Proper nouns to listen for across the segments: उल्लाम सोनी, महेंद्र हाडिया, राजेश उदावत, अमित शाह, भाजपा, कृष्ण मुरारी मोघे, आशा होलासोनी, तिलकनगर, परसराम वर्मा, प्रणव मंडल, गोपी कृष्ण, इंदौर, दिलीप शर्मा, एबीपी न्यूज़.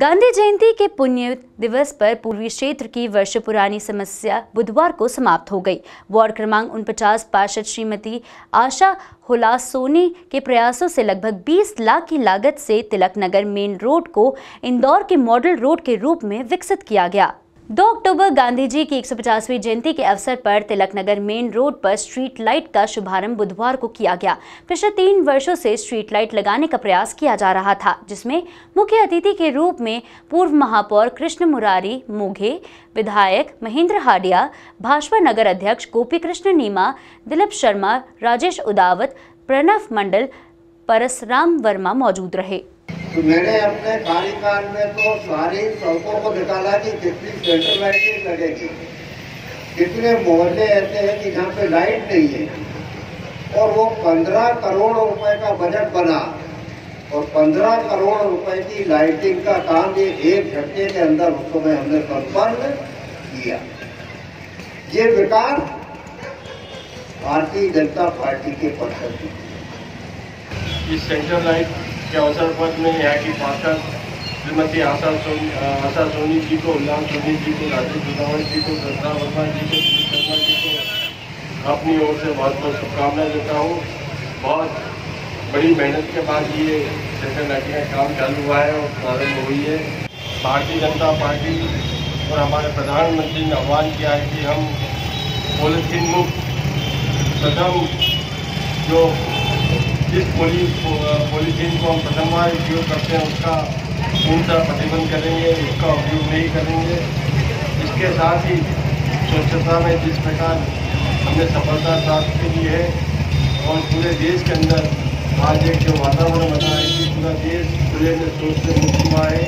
गांधी जयंती के पुण्य दिवस पर पूर्वी क्षेत्र की वर्षों पुरानी समस्या बुधवार को समाप्त हो गई। वार्ड क्रमांक 49 पार्षद श्रीमती आशा होलासोनी के प्रयासों से लगभग 20 लाख की लागत से तिलकनगर मेन रोड को इंदौर के मॉडल रोड के रूप में विकसित किया गया। 2 अक्टूबर गांधी जी की 150वीं जयंती के अवसर पर तिलकनगर मेन रोड पर स्ट्रीट लाइट का शुभारंभ बुधवार को किया गया। पिछले 3 वर्षों से स्ट्रीट लाइट लगाने का प्रयास किया जा रहा था, जिसमें मुख्य अतिथि के रूप में पूर्व महापौर कृष्ण मुरारी मोघे, विधायक महेंद्र हाडिया, भाजपा नगर अध्यक्ष गोपी कृष्ण नीमा, दिलीप शर्मा, राजेश उदावत, प्रणव मंडल, परसराम वर्मा मौजूद रहे। तो मैंने अपने कार्यकाल में तो सारी सड़कों को निकाला कि कितनी सेंट्रल लाइटिंग लगेगी, कितने मोहल्ले ऐसे हैं कि जहाँ पे लाइट नहीं है, और वो 15 करोड़ रुपए का बजट बना और 15 करोड़ रुपए की लाइटिंग का काम ये 1 घंटे के अंदर उसको में हमने संपन्न किया। ये विकास भारतीय जनता पार्टी के पक्ष में। इस सेंट्रल लाइट के अवसर पर मैं यहाँ की पार्षद श्रीमती आशा सोनी जी को, उल्लाम सोनी जी को, राजेश उदावत जी को, परसराम वर्मा जी को, दिलीप शर्मा जी को अपनी ओर से बहुत बहुत शुभकामनाएं देता हूँ। बहुत बड़ी मेहनत के बाद ये सेंट्रल लाइटिंग का काम चालू हुआ है और प्रारंभ हुई है। भारतीय जनता पार्टी और हमारे प्रधानमंत्री ने आह्वान किया है कि हम पॉलीथीन मुक्त प्रथम जो जिस पॉलीथीन को हम प्रथम बार उपयोग करते हैं उसका पूर्ण प्रतिबंध करेंगे, उसका उपयोग नहीं करेंगे। इसके साथ ही स्वच्छता में जिस प्रकार हमने सफलता प्राप्त की है और पूरे देश के अंदर आज एक जो वातावरण बना है कि पूरा देश खुले में शौच से मुक्त हुआ है।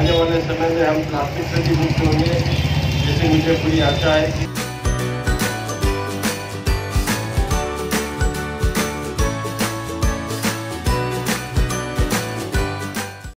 आने वाले समय में हम प्लास्टिक से भी मुक्त होंगे, जैसे मुझे पूरी आशा है।